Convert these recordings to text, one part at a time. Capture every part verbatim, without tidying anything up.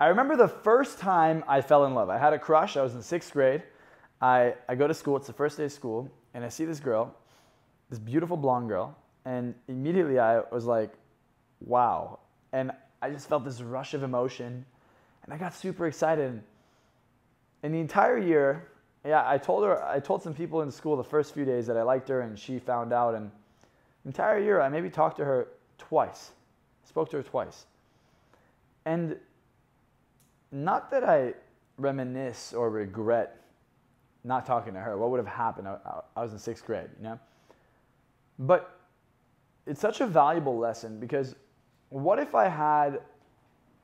I remember the first time I fell in love. I had a crush. I was in sixth grade. I, I go to school. It's the first day of school. And I see this girl, this beautiful blonde girl. And immediately I was like, wow. And I just felt this rush of emotion. And I got super excited. And the entire year, yeah, I told her, I told some people in school the first few days that I liked her, and she found out. And the entire year, I maybe talked to her twice, spoke to her twice. And not that I reminisce or regret not talking to her. What would have happened? I, I was in sixth grade, you know? But it's such a valuable lesson, because what if I had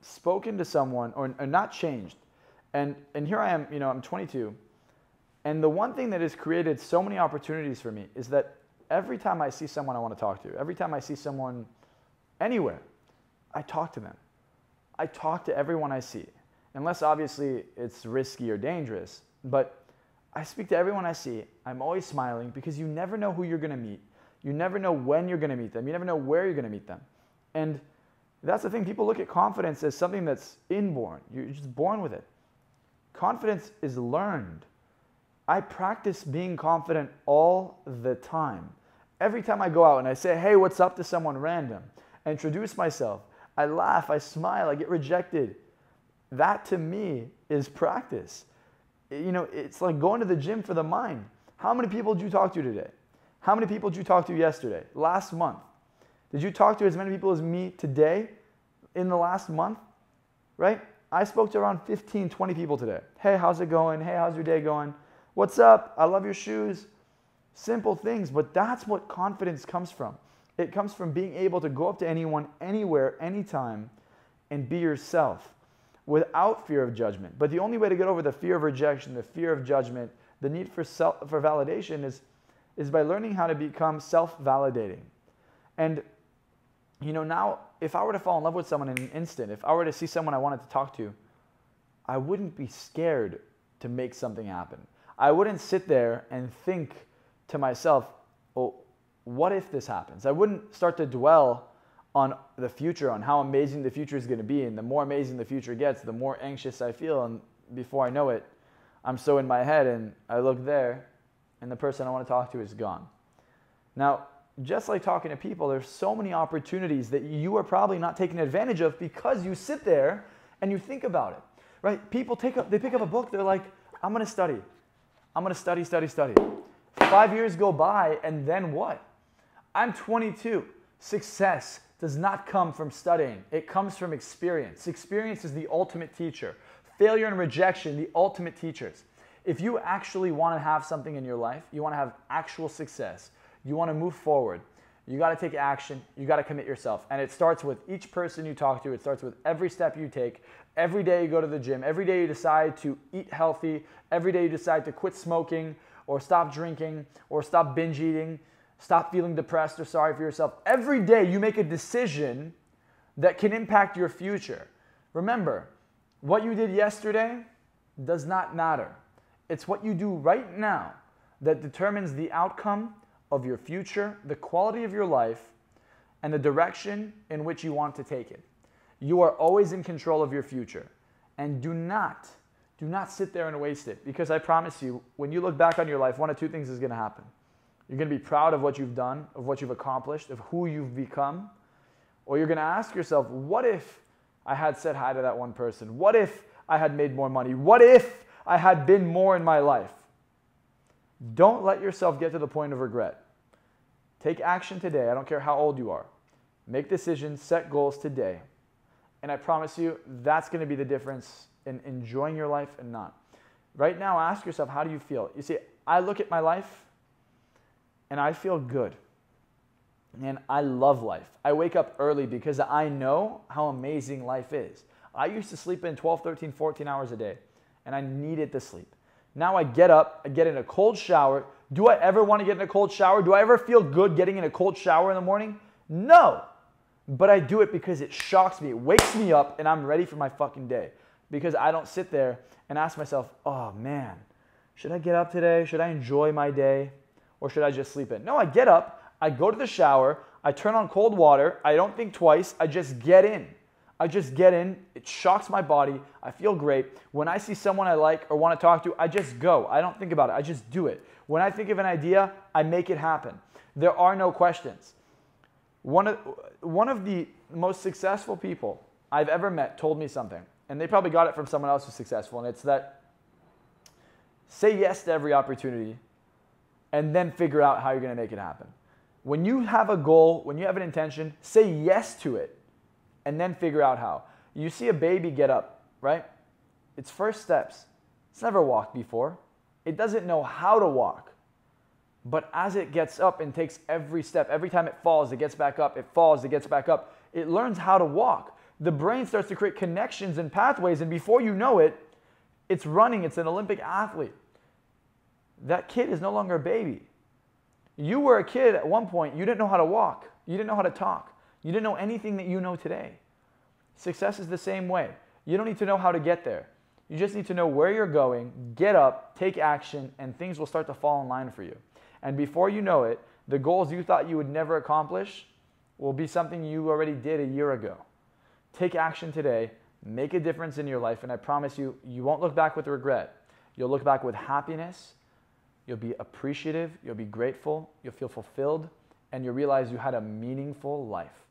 spoken to someone or, or not changed? And, and here I am, you know, I'm twenty-two. And the one thing that has created so many opportunities for me is that every time I see someone I want to talk to, every time I see someone anywhere, I talk to them. I talk to everyone I see, unless obviously it's risky or dangerous. But I speak to everyone I see. I'm always smiling, because you never know who you're going to meet. You never know when you're going to meet them. You never know where you're going to meet them. And that's the thing. People look at confidence as something that's inborn. You're just born with it. Confidence is learned. I practice being confident all the time. Every time I go out and I say, hey, what's up to someone random, I introduce myself, I laugh, I smile, I get rejected. That to me is practice. You know, it's like going to the gym for the mind. How many people did you talk to today? How many people did you talk to yesterday, last month? Did you talk to as many people as me today in the last month, right? I spoke to around fifteen, twenty people today. Hey, how's it going? Hey, how's your day going? What's up? I love your shoes. Simple things, but that's what confidence comes from. It comes from being able to go up to anyone, anywhere, anytime, and be yourself without fear of judgment. But the only way to get over the fear of rejection, the fear of judgment, the need for self, for validation is, is by learning how to become self-validating. And, you know, now, if I were to fall in love with someone in an instant, if I were to see someone I wanted to talk to, I wouldn't be scared to make something happen. I wouldn't sit there and think to myself, oh, what if this happens? I wouldn't start to dwell on the future, on how amazing the future is going to be. And the more amazing the future gets, the more anxious I feel. And before I know it, I'm so in my head, and I look there and the person I want to talk to is gone. Now, just like talking to people, there's so many opportunities that you are probably not taking advantage of because you sit there and you think about it, right? People take up, they pick up a book. They're like, I'm going to study. I'm going to study, study, study. Five years go by, and then what? I'm twenty-two. Success does not come from studying. It comes from experience. Experience is the ultimate teacher. Failure and rejection, the ultimate teachers. If you actually want to have something in your life, you want to have actual success, you want to move forward, you got to take action, you got to commit yourself. And it starts with each person you talk to. It starts with every step you take. Every day you go to the gym, every day you decide to eat healthy, every day you decide to quit smoking or stop drinking or stop binge eating, stop feeling depressed or sorry for yourself. Every day you make a decision that can impact your future. Remember, what you did yesterday does not matter. It's what you do right now that determines the outcome of your future, the quality of your life, and the direction in which you want to take it. You are always in control of your future. And do not, do not sit there and waste it. Because I promise you, when you look back on your life, one of two things is going to happen. You're going to be proud of what you've done, of what you've accomplished, of who you've become. Or you're going to ask yourself, what if I had said hi to that one person? What if I had made more money? What if I had been more in my life? Don't let yourself get to the point of regret. Take action today. I don't care how old you are. Make decisions, set goals today. And I promise you, that's going to be the difference in enjoying your life and not. Right now, ask yourself, how do you feel? You see, I look at my life, and I feel good. And I love life. I wake up early because I know how amazing life is. I used to sleep in twelve, thirteen, fourteen hours a day, and I needed to sleep. Now I get up, I get in a cold shower. Do I ever want to get in a cold shower? Do I ever feel good getting in a cold shower in the morning? No. But I do it because it shocks me, it wakes me up, and I'm ready for my fucking day. Because I don't sit there and ask myself, oh man, should I get up today? Should I enjoy my day? Or should I just sleep in? No, I get up, I go to the shower, I turn on cold water, I don't think twice, I just get in. I just get in, it shocks my body, I feel great. When I see someone I like or want to talk to, I just go. I don't think about it, I just do it. When I think of an idea, I make it happen. There are no questions. One of, one of the most successful people I've ever met told me something, and they probably got it from someone else who's successful, and it's that say yes to every opportunity and then figure out how you're going to make it happen. When you have a goal, when you have an intention, say yes to it. And then figure out how. You see a baby get up, right? It's first steps. It's never walked before. It doesn't know how to walk. But as it gets up and takes every step, every time it falls, it gets back up, it falls, it gets back up, it learns how to walk. The brain starts to create connections and pathways, and before you know it, it's running, it's an Olympic athlete. That kid is no longer a baby. You were a kid at one point, you didn't know how to walk, you didn't know how to talk. You didn't know anything that you know today. Success is the same way. You don't need to know how to get there. You just need to know where you're going, get up, take action, and things will start to fall in line for you. And before you know it, the goals you thought you would never accomplish will be something you already did a year ago. Take action today, make a difference in your life, and I promise you, you won't look back with regret. You'll look back with happiness, you'll be appreciative, you'll be grateful, you'll feel fulfilled, and you'll realize you had a meaningful life.